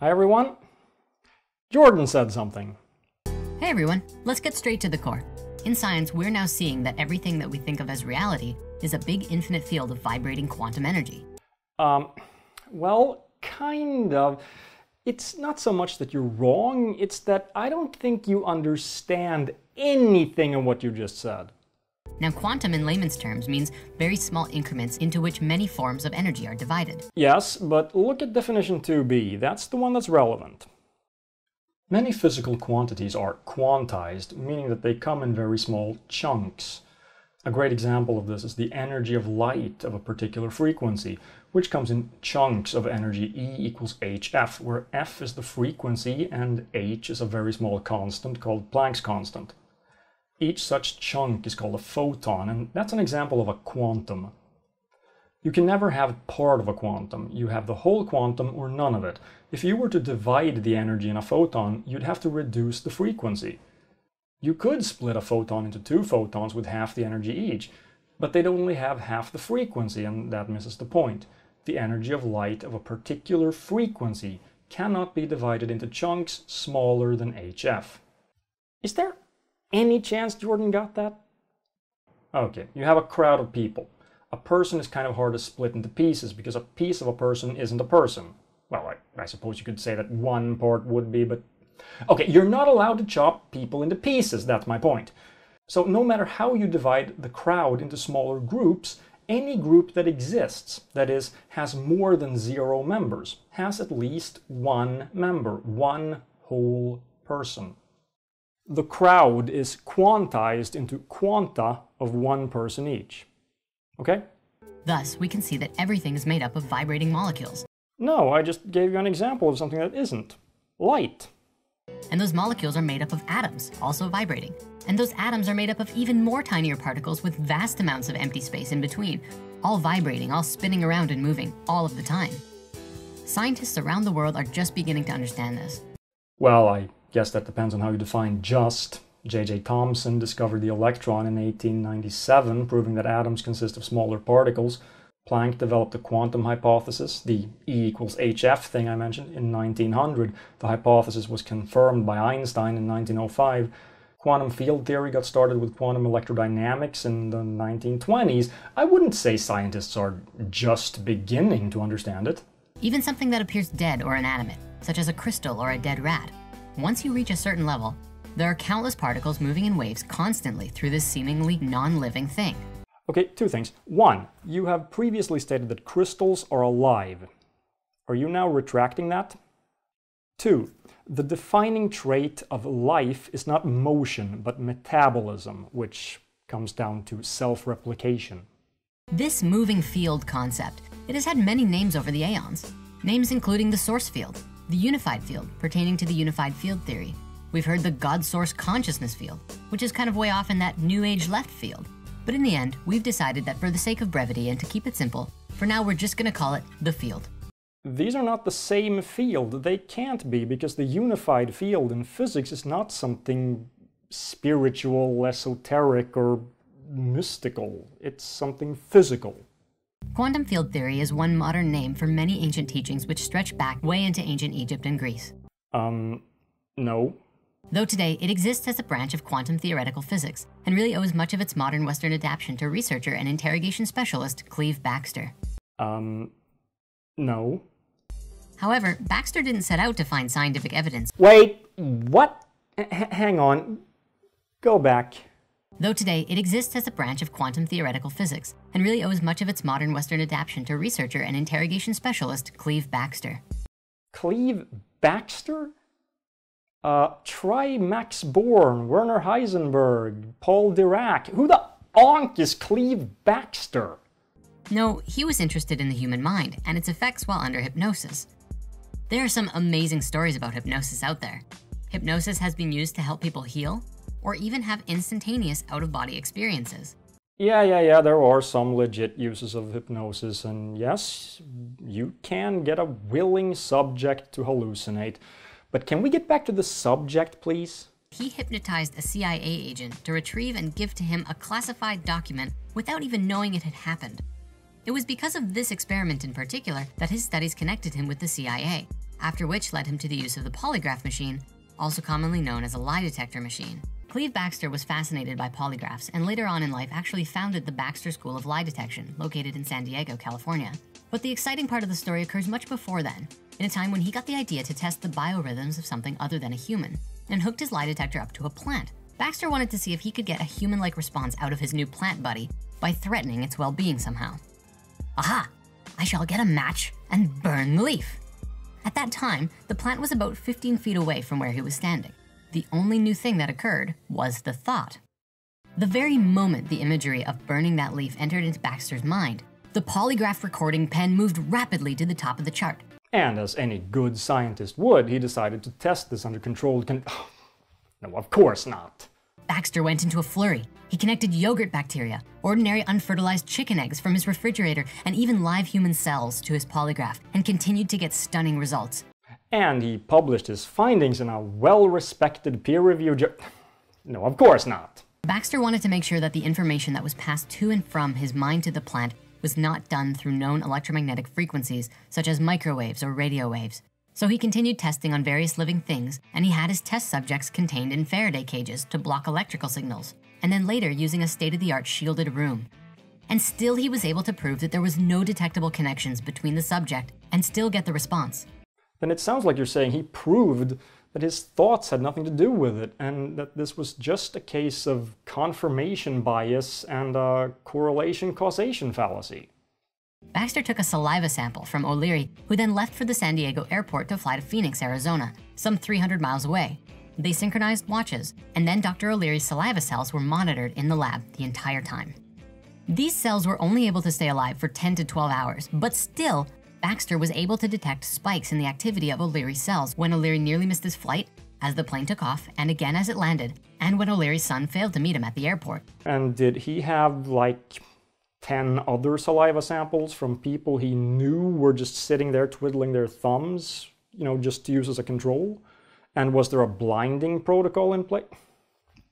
Hi everyone. Jordan said something. Hey everyone, let's get straight to the core. In science, we're now seeing that everything that we think of as reality is a big infinite field of vibrating quantum energy. Well, kind of. It's not so much that you're wrong, it's that I don't think you understand anything of what you just said. Now, quantum in layman's terms means very small increments into which many forms of energy are divided. Yes, but look at definition 2b. That's the one that's relevant. Many physical quantities are quantized, meaning that they come in very small chunks. A great example of this is the energy of light of a particular frequency, which comes in chunks of energy E equals hf, where f is the frequency and h is a very small constant called Planck's constant. Each such chunk is called a photon, and that's an example of a quantum. You can never have part of a quantum. You have the whole quantum or none of it. If you were to divide the energy in a photon, you'd have to reduce the frequency. You could split a photon into two photons with half the energy each, but they'd only have half the frequency, and that misses the point. The energy of light of a particular frequency cannot be divided into chunks smaller than hf. Is there any chance Jordan got that? Okay, you have a crowd of people. A person is kind of hard to split into pieces because a piece of a person isn't a person. Well, I suppose you could say that one part would be, but... Okay, you're not allowed to chop people into pieces, that's my point. So no matter how you divide the crowd into smaller groups, any group that exists, that is, has more than 0 members, has at least one member, one whole person. The crowd is quantized into quanta of one person each. Okay? Thus, we can see that everything is made up of vibrating molecules. No, I just gave you an example of something that isn't. Light. And those molecules are made up of atoms, also vibrating. And those atoms are made up of even more tinier particles with vast amounts of empty space in between, all vibrating, all spinning around and moving, all of the time. Scientists around the world are just beginning to understand this. Well, I guess that depends on how you define just. J.J. Thomson discovered the electron in 1897, proving that atoms consist of smaller particles. Planck developed the quantum hypothesis, the E equals hf thing I mentioned, in 1900. The hypothesis was confirmed by Einstein in 1905. Quantum field theory got started with quantum electrodynamics in the 1920s. I wouldn't say scientists are just beginning to understand it. Even something that appears dead or inanimate, such as a crystal or a dead rat. Once you reach a certain level, there are countless particles moving in waves constantly through this seemingly non-living thing. Okay, two things. One, you have previously stated that crystals are alive. Are you now retracting that? Two, the defining trait of life is not motion, but metabolism, which comes down to self-replication. This moving field concept, it has had many names over the aeons. Names including the source field, the unified field, pertaining to the unified field theory. We've heard the God-source consciousness field, which is kind of way off in that New Age left field. But in the end, we've decided that for the sake of brevity and to keep it simple, for now we're just gonna call it the field. These are not the same field. They can't be, because the unified field in physics is not something spiritual, esoteric, or mystical. It's something physical. Quantum field theory is one modern name for many ancient teachings which stretch back way into ancient Egypt and Greece. No. Though today, it exists as a branch of quantum theoretical physics, and really owes much of its modern Western adaptation to researcher and interrogation specialist Cleve Baxter. No. However, Baxter didn't set out to find scientific evidence. Wait, what? Hang on. Go back. Though today, it exists as a branch of quantum theoretical physics, and really owes much of its modern Western adaptation to researcher and interrogation specialist Cleve Baxter. Cleve Baxter? Try Max Born, Werner Heisenberg, Paul Dirac. Who the onk is Cleve Baxter? No, he was interested in the human mind and its effects while under hypnosis. There are some amazing stories about hypnosis out there. Hypnosis has been used to help people heal or even have instantaneous out-of-body experiences. Yeah, there are some legit uses of hypnosis, and yes, you can get a willing subject to hallucinate. But can we get back to the subject, please? He hypnotized a CIA agent to retrieve and give to him a classified document without even knowing it had happened. It was because of this experiment in particular that his studies connected him with the CIA, after which led him to the use of the polygraph machine, also commonly known as a lie detector machine. Cleve Baxter was fascinated by polygraphs and later on in life actually founded the Baxter School of Lie Detection, located in San Diego, California. But the exciting part of the story occurs much before then, in a time when he got the idea to test the biorhythms of something other than a human, and hooked his lie detector up to a plant. Baxter wanted to see if he could get a human-like response out of his new plant buddy by threatening its well-being somehow. Aha! I shall get a match and burn the leaf. At that time, the plant was about 15 feet away from where he was standing. The only new thing that occurred was the thought. The very moment the imagery of burning that leaf entered into Baxter's mind, the polygraph recording pen moved rapidly to the top of the chart. And as any good scientist would, he decided to test this under controlled No, of course not. Baxter went into a flurry. He connected yogurt bacteria, ordinary unfertilized chicken eggs from his refrigerator, and even live human cells to his polygraph, and continued to get stunning results. And he published his findings in a well-respected peer-reviewed journal. No, of course not. Baxter wanted to make sure that the information that was passed to and from his mind to the plant was not done through known electromagnetic frequencies, such as microwaves or radio waves. So he continued testing on various living things, and he had his test subjects contained in Faraday cages to block electrical signals, and then later using a state-of-the-art shielded room. And still he was able to prove that there was no detectable connections between the subject and still get the response. Then it sounds like you're saying he proved that his thoughts had nothing to do with it, and that this was just a case of confirmation bias and a correlation-causation fallacy. Baxter took a saliva sample from O'Leary, who then left for the San Diego airport to fly to Phoenix, Arizona, some 300 miles away. They synchronized watches, and then Dr. O'Leary's saliva cells were monitored in the lab the entire time. These cells were only able to stay alive for 10 to 12 hours, but still, Baxter was able to detect spikes in the activity of O'Leary's cells when O'Leary nearly missed his flight, as the plane took off, and again as it landed, and when O'Leary's son failed to meet him at the airport. And did he have, like, 10 other saliva samples from people he knew were just sitting there twiddling their thumbs, you know, just to use as a control? And was there a blinding protocol in play?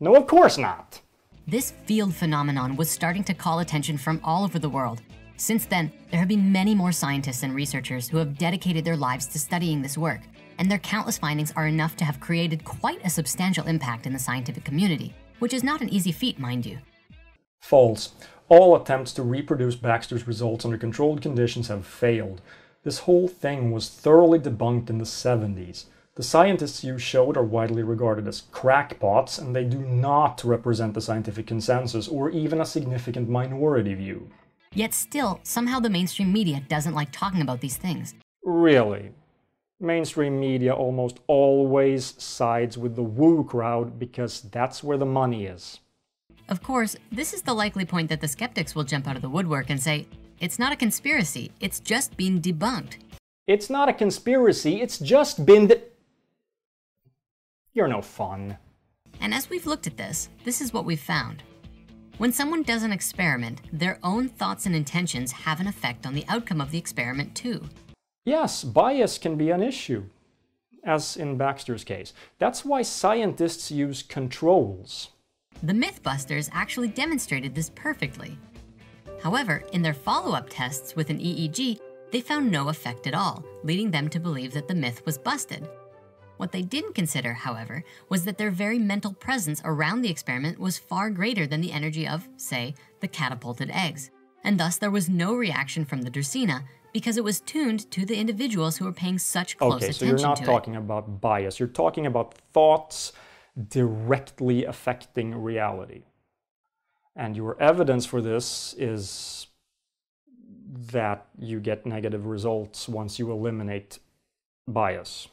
No, of course not! This field phenomenon was starting to call attention from all over the world. Since then, there have been many more scientists and researchers who have dedicated their lives to studying this work, and their countless findings are enough to have created quite a substantial impact in the scientific community, which is not an easy feat, mind you. False. All attempts to reproduce Baxter's results under controlled conditions have failed. This whole thing was thoroughly debunked in the 70s. The scientists you showed are widely regarded as crackpots, and they do not represent the scientific consensus or even a significant minority view. Yet still, somehow the mainstream media doesn't like talking about these things. Really? Mainstream media almost always sides with the woo crowd because that's where the money is. Of course, this is the likely point that the skeptics will jump out of the woodwork and say, it's not a conspiracy, it's just been debunked. It's not a conspiracy, it's just been You're no fun. And as we've looked at this is what we've found. When someone does an experiment, their own thoughts and intentions have an effect on the outcome of the experiment too. Yes, bias can be an issue, as in Baxter's case. That's why scientists use controls. The MythBusters actually demonstrated this perfectly. However, in their follow-up tests with an EEG, they found no effect at all, leading them to believe that the myth was busted. What they didn't consider, however, was that their very mental presence around the experiment was far greater than the energy of, say, the catapulted eggs, and thus there was no reaction from the Dracaena because it was tuned to the individuals who were paying such close attention to it. Okay, so you're not talking about bias, you're talking about thoughts directly affecting reality. And your evidence for this is that you get negative results once you eliminate bias.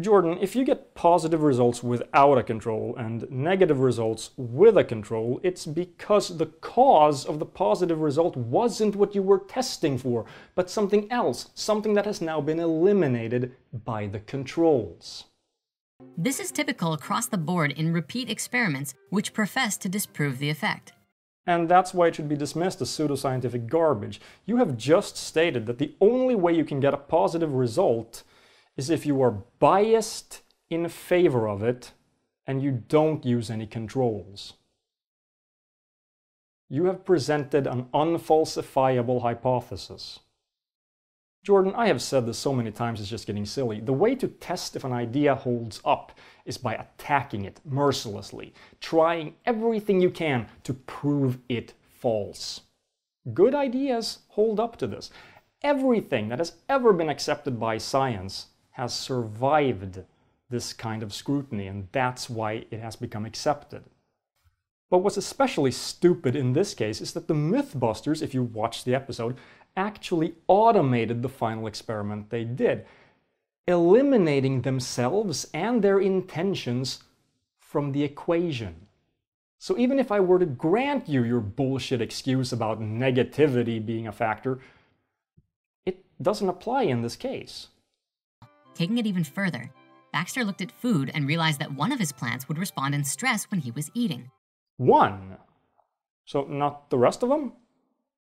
Jordan, if you get positive results without a control and negative results with a control, it's because the cause of the positive result wasn't what you were testing for, but something else, something that has now been eliminated by the controls. This is typical across the board in repeat experiments which profess to disprove the effect. And that's why it should be dismissed as pseudoscientific garbage. You have just stated that the only way you can get a positive result is if you are biased in favor of it and you don't use any controls. You have presented an unfalsifiable hypothesis. Jordan, I have said this so many times, it's just getting silly. The way to test if an idea holds up is by attacking it mercilessly, trying everything you can to prove it false. Good ideas hold up to this. Everything that has ever been accepted by science has survived this kind of scrutiny, and that's why it has become accepted. But what's especially stupid in this case is that the MythBusters, if you watch the episode, actually automated the final experiment they did, eliminating themselves and their intentions from the equation. So even if I were to grant you your bullshit excuse about negativity being a factor, it doesn't apply in this case. Taking it even further, Baxter looked at food and realized that one of his plants would respond in stress when he was eating. One? So not the rest of them?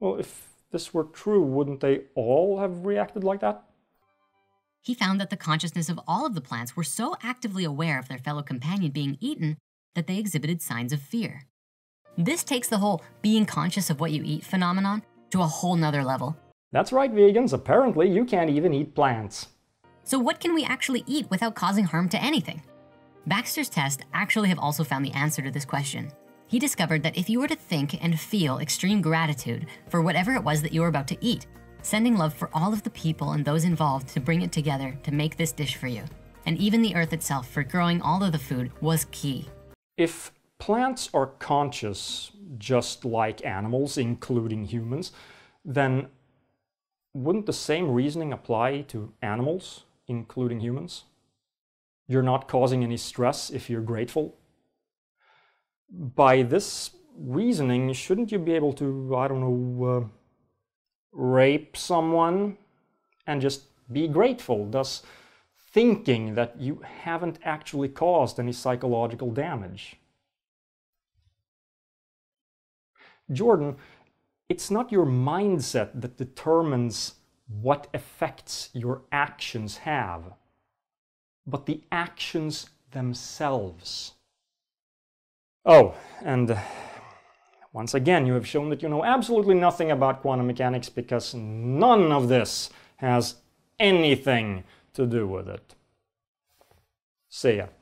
Well, if this were true, wouldn't they all have reacted like that? He found that the consciousness of all of the plants were so actively aware of their fellow companion being eaten that they exhibited signs of fear. This takes the whole being conscious of what you eat phenomenon to a whole nother level. That's right, vegans. Apparently, you can't even eat plants. So what can we actually eat without causing harm to anything? Baxter's tests actually have also found the answer to this question. He discovered that if you were to think and feel extreme gratitude for whatever it was that you were about to eat, sending love for all of the people and those involved to bring it together to make this dish for you, and even the earth itself for growing all of the food, was key. If plants are conscious, just like animals, including humans, then wouldn't the same reasoning apply to animals, including humans? You're not causing any stress if you're grateful. By this reasoning, shouldn't you be able to, I don't know, rape someone and just be grateful, thus thinking that you haven't actually caused any psychological damage? Jordan, it's not your mindset that determines what effects your actions have, but the actions themselves. Oh, and once again, you have shown that you know absolutely nothing about quantum mechanics because none of this has anything to do with it. See ya.